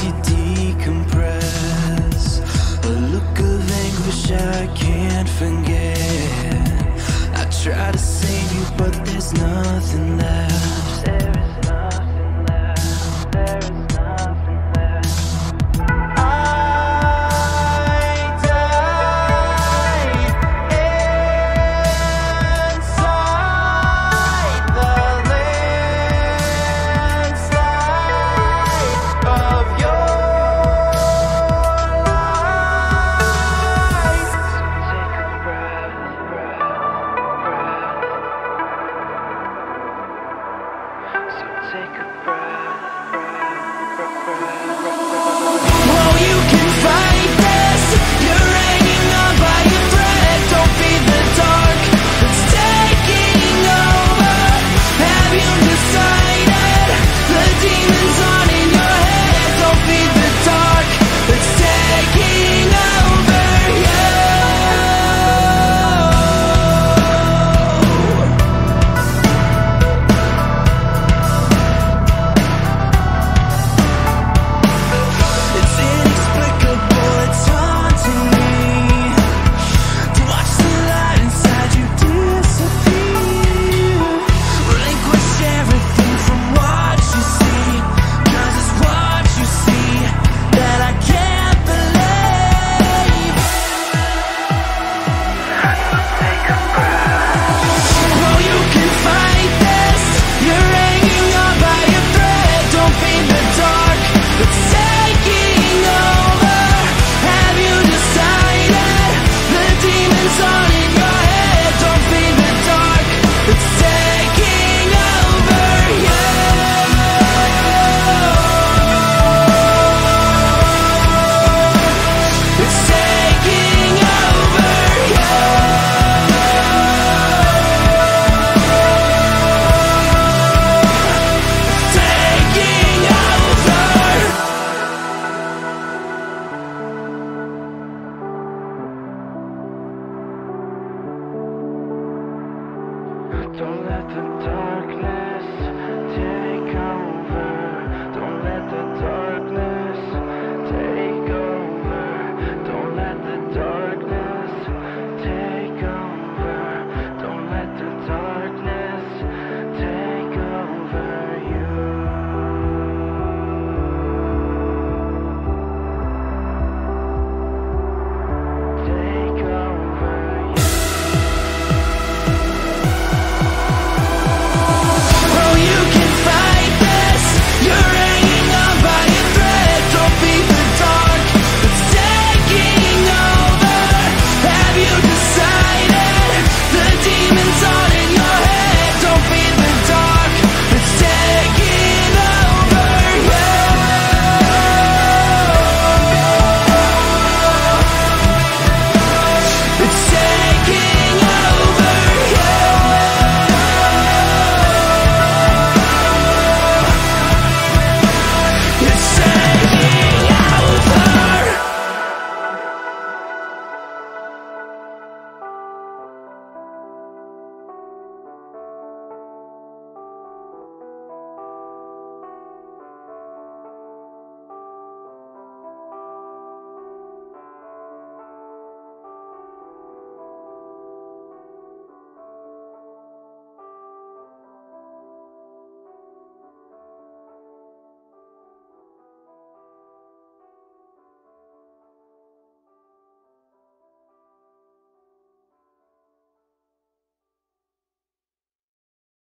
as you decompress, a look of anguish I can't forget. I try to save you, but there's nothing left. There is nothing left. There is nothing left. Don't let the darkness